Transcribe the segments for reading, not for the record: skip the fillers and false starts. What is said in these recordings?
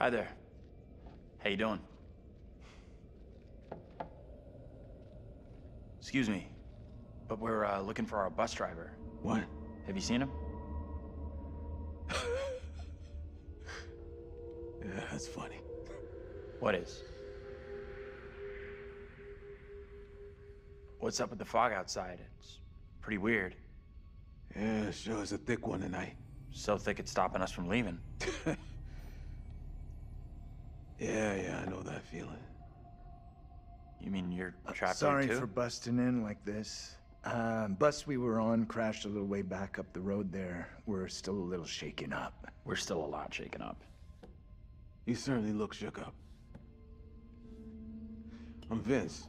Hi there. How you doing? Excuse me, but we're looking for our bus driver. What? Have you seen him? Yeah, that's funny. What is? What's up with the fog outside? It's pretty weird. Yeah, sure is a thick one tonight. So thick it's stopping us from leaving. Yeah, I know that feeling. You mean you're trapped sorry too? For busting in like this. Bus we were on crashed a little way back up the road there. We're still a little shaken up. We're still a lot shaken up. You certainly look shook up. I'm Vince.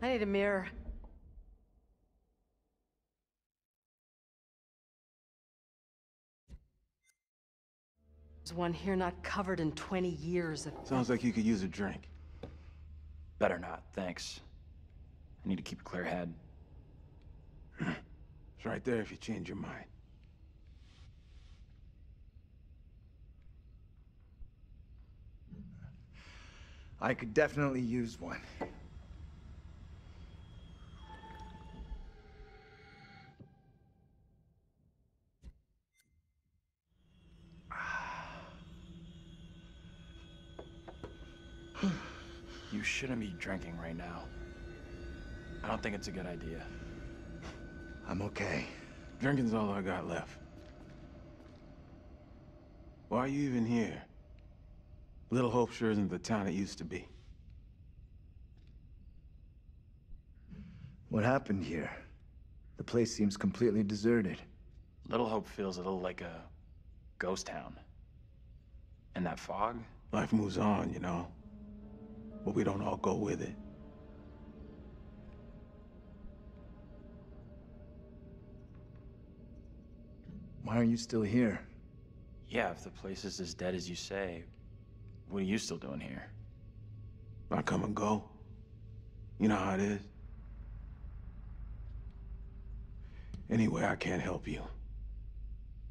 I need a mirror. There's one here not covered in 20 years. Sounds like you could use a drink. Better not, thanks. I need to keep a clear head. It's right there if you change your mind. I could definitely use one. You shouldn't be drinking right now. I don't think it's a good idea. I'm okay. Drinking's all I got left. Why are you even here? Little Hope sure isn't the town it used to be. What happened here? The place seems completely deserted. Little Hope feels a little like a ghost town. And that fog? Life moves on, you know. But we don't all go with it. Why are you still here? Yeah, if the place is as dead as you say, what are you still doing here? I come and go. You know how it is. Anyway, I can't help you.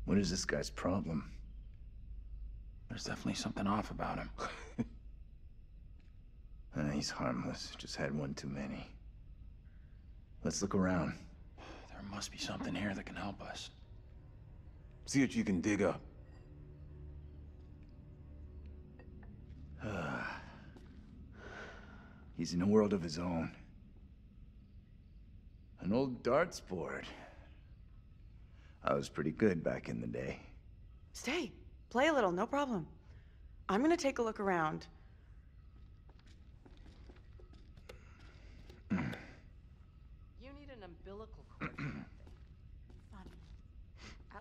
What is this guy's problem? There's definitely something off about him. He's harmless, just had one too many. Let's look around. There must be something here that can help us. See what you can dig up. He's in a world of his own. An old darts board. I was pretty good back in the day. Stay, play a little, no problem. I'm gonna take a look around.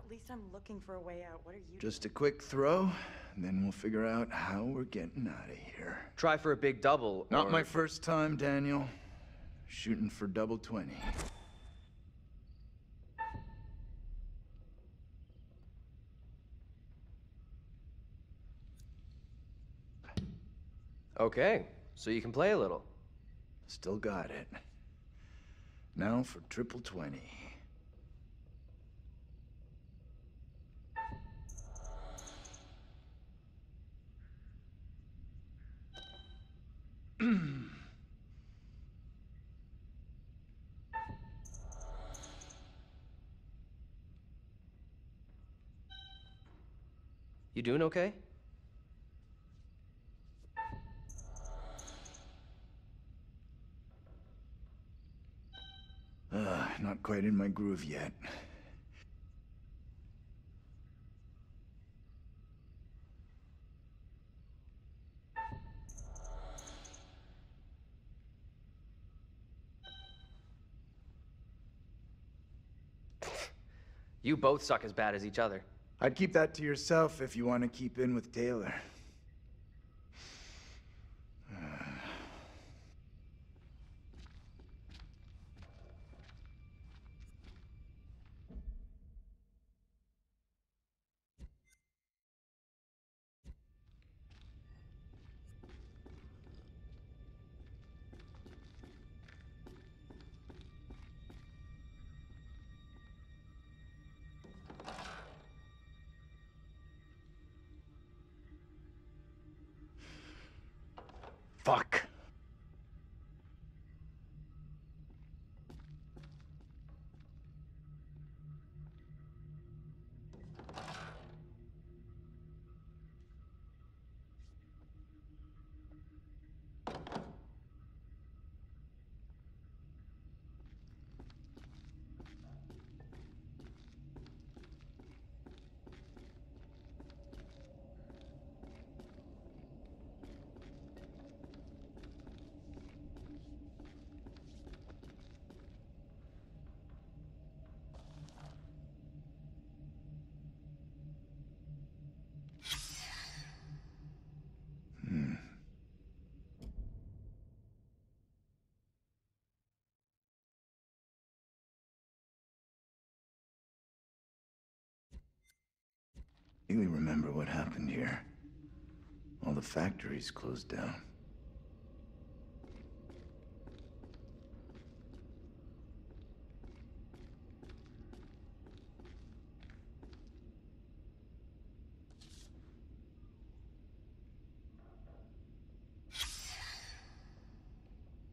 At least I'm looking for a way out. What are you just doing? A quick throw, and then we'll figure out how we're getting out of here. Try for a big double. Not my first time, Daniel. Shooting for double 20. Okay, so you can play a little. Still got it. Now for triple 20. You doing okay? Not quite in my groove yet. You both suck as bad as each other. I'd keep that to yourself if you want to keep in with Taylor. Fuck. I really remember what happened here. All the factories closed down.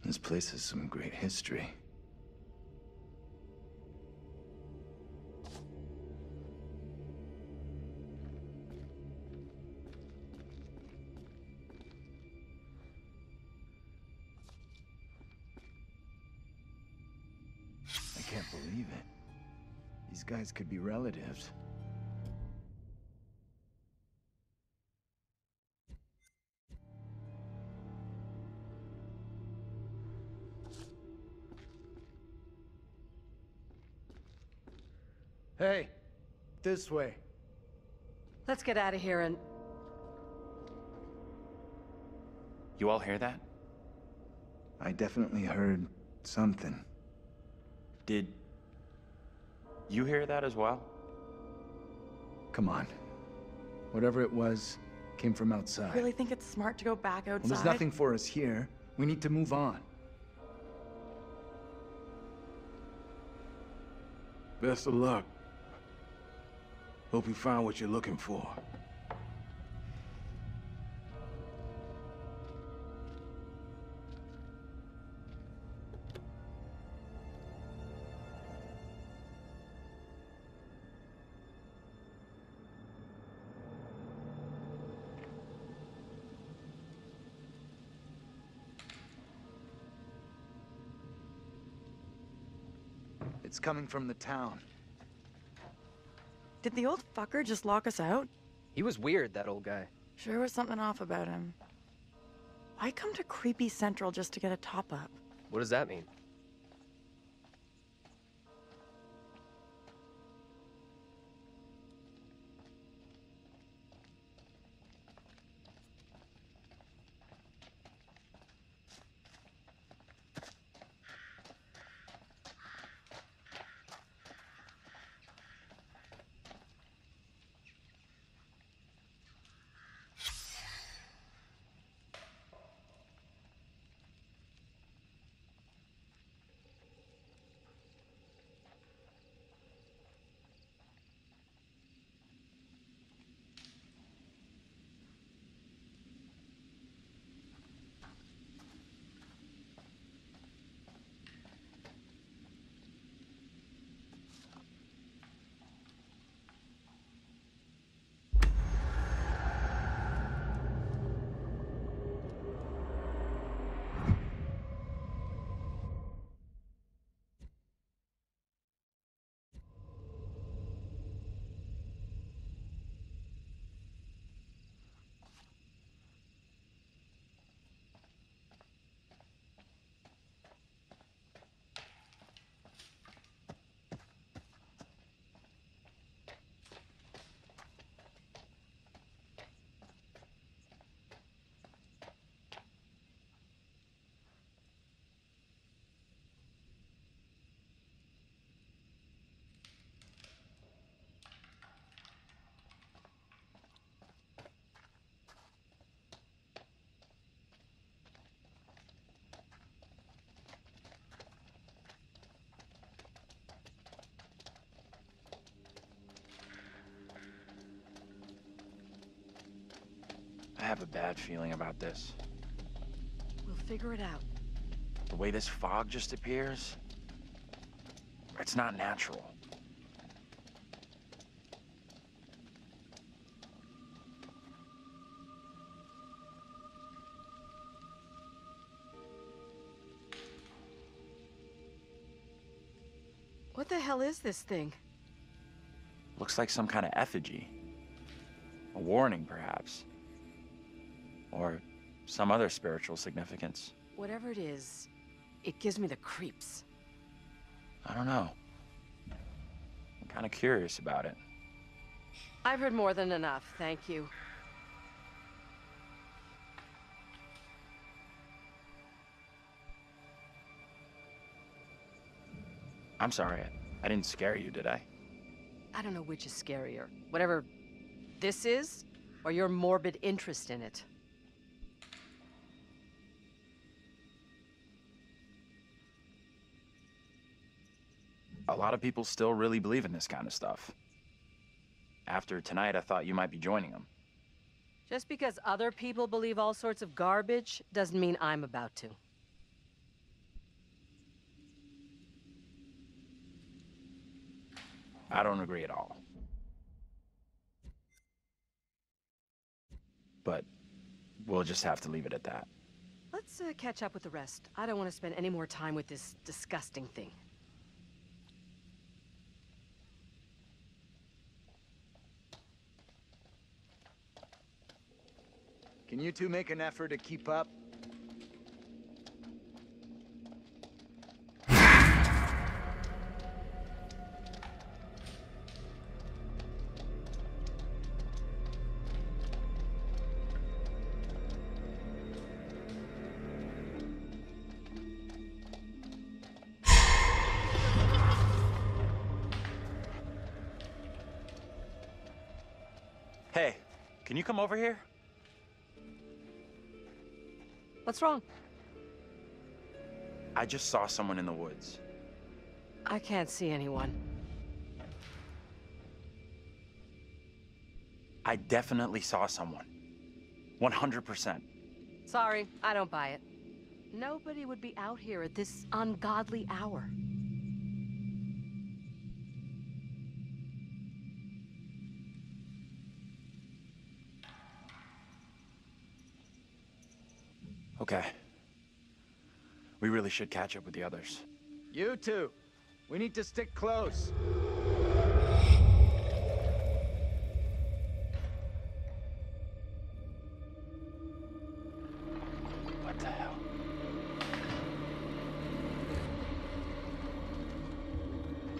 This place has some great history. Guys could be relatives. Hey, this way. Let's get out of here and... You all hear that? I definitely heard something. Did... you hear that as well? Come on. Whatever it was, came from outside. You really think it's smart to go back outside? Well, there's nothing for us here. We need to move on. Best of luck. Hope you find what you're looking for. It's coming from the town. Did the old fucker just lock us out? He was weird, that old guy. Sure was something off about him. Why come to Creepy Central just to get a top-up? What does that mean? I have a bad feeling about this. figure it out. The way this fog just appears, it's not natural. What the hell is this thing? Looks like some kind of effigy. A warning, perhaps. Or some other spiritual significance. Whatever it is, it gives me the creeps. I don't know. I'm kind of curious about it. I've heard more than enough, thank you. I'm sorry, I didn't scare you, did I? I don't know which is scarier. Whatever this is, or your morbid interest in it. A lot of people still really believe in this kind of stuff. After tonight, I thought you might be joining them. Just because other people believe all sorts of garbage doesn't mean I'm about to. I don't agree at all. But we'll just have to leave it at that. Let's catch up with the rest. I don't want to spend any more time with this disgusting thing. Can you two make an effort to keep up? Hey, can you come over here? What's wrong? I just saw someone in the woods. I can't see anyone. I definitely saw someone. 100%. Sorry, I don't buy it. Nobody would be out here at this ungodly hour. Okay. We really should catch up with the others. You two, we need to stick close. What the hell?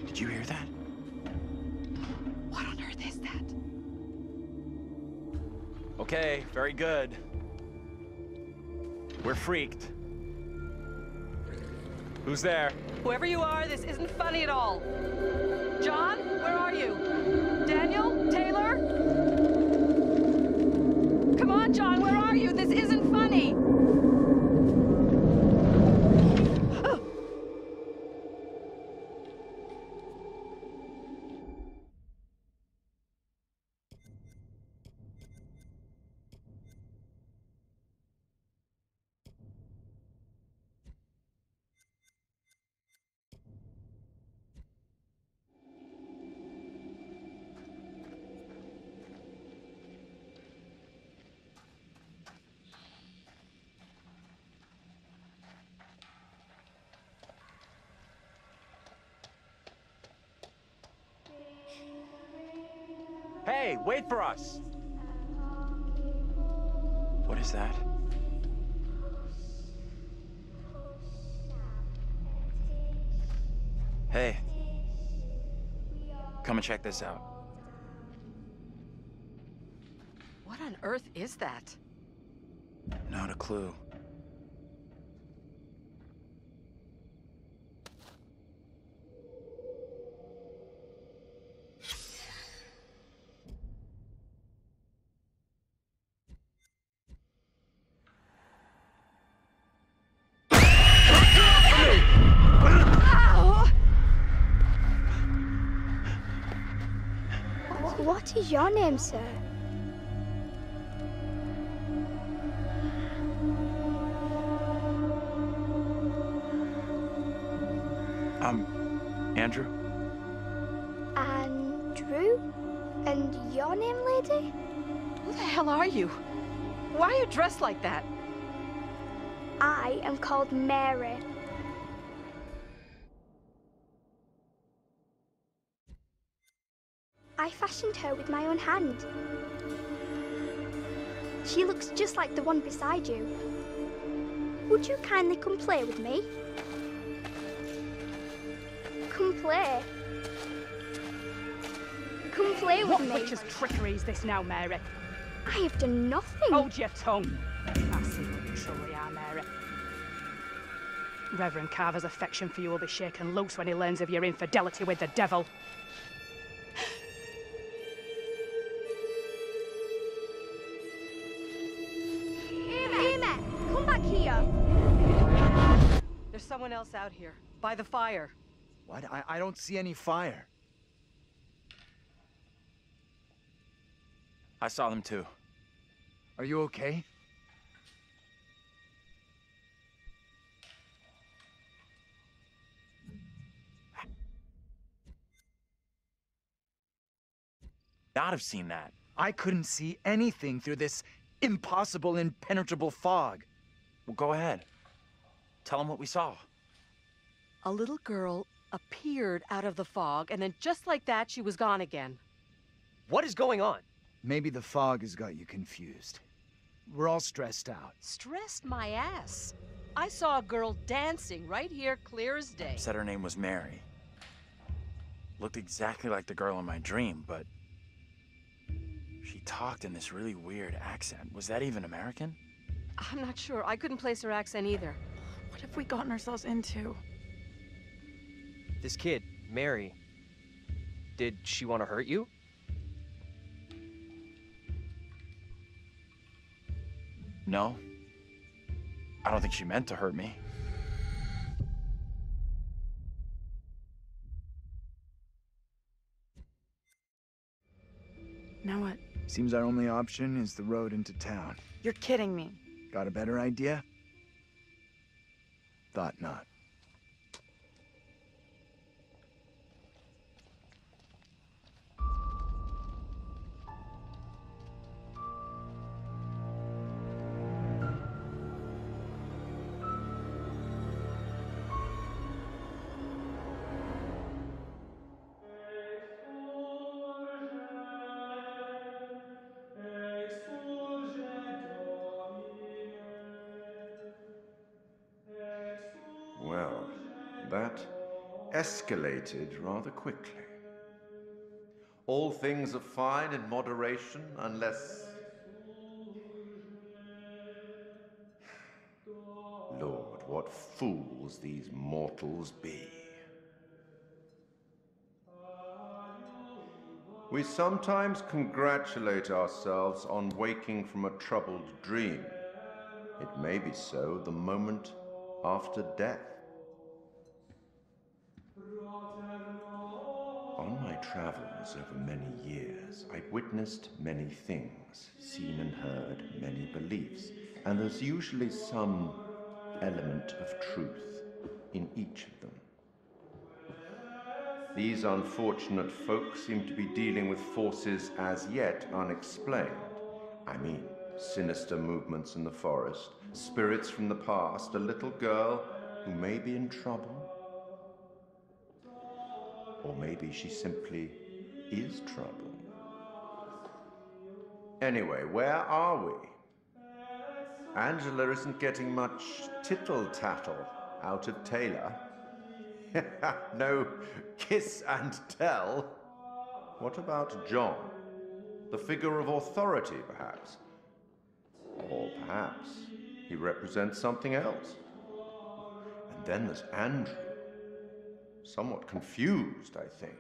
Did you hear that? What on earth is that? Okay, very good. We're freaked. Who's there? Whoever you are, this isn't funny at all. John, where are you? Daniel? Taylor? Come on, John, where are you? This isn't funny. Hey, wait for us! What is that? Hey, come and check this out. What on earth is that? Not a clue. What is your name, sir? Andrew? Andrew? And your name, lady? Who the hell are you? Why are you dressed like that? I am called Mary. I fashioned her with my own hand. She looks just like the one beside you. Would you kindly come play with me? Come play. Come play with me. What witch's trickery is this now, Mary? I have done nothing. Hold your tongue. I see what you truly are, Mary. Reverend Carver's affection for you will be shaken loose when he learns of your infidelity with the devil. Someone else out here, by the fire. What? I don't see any fire. I saw them too. Are you okay? Not have seen that. I couldn't see anything through this impossible, impenetrable fog. Well, go ahead. Tell them what we saw. A little girl appeared out of the fog, and then just like that, she was gone again. What is going on? Maybe the fog has got you confused. We're all stressed out. Stressed my ass. I saw a girl dancing right here, clear as day. Said her name was Mary. Looked exactly like the girl in my dream, but she talked in this really weird accent. Was that even American? I'm not sure. I couldn't place her accent either. What have we gotten ourselves into? This kid, Mary, did she want to hurt you? No. I don't think she meant to hurt me. Now what? Seems our only option is the road into town. You're kidding me. Got a better idea? Thought not. That escalated rather quickly. All things are fine in moderation, unless... Lord, what fools these mortals be. We sometimes congratulate ourselves on waking from a troubled dream. It may be so the moment after death. On my travels over many years, I'd witnessed many things, seen and heard many beliefs, and there's usually some element of truth in each of them. These unfortunate folk seem to be dealing with forces as yet unexplained. I mean, sinister movements in the forest, spirits from the past, a little girl who may be in trouble. Or maybe she simply is trouble. Anyway, where are we? Angela isn't getting much tittle-tattle out of Taylor. No kiss and tell. What about John? The figure of authority, perhaps? Or perhaps he represents something else. And then there's Andrew. Somewhat confused, I think.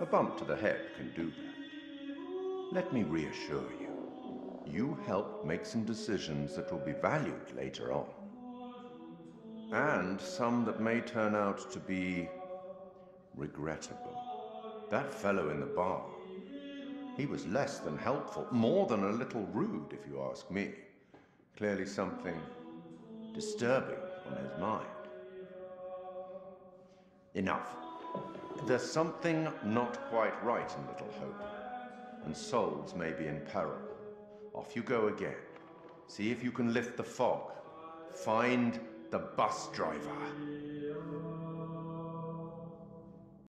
A bump to the head can do that. Let me reassure you. You help make some decisions that will be valued later on. And some that may turn out to be regrettable. That fellow in the bar, he was less than helpful, more than a little rude, if you ask me. Clearly something disturbing on his mind. Enough. There's something not quite right in Little Hope, and souls may be in peril. Off you go again. See if you can lift the fog. Find the bus driver.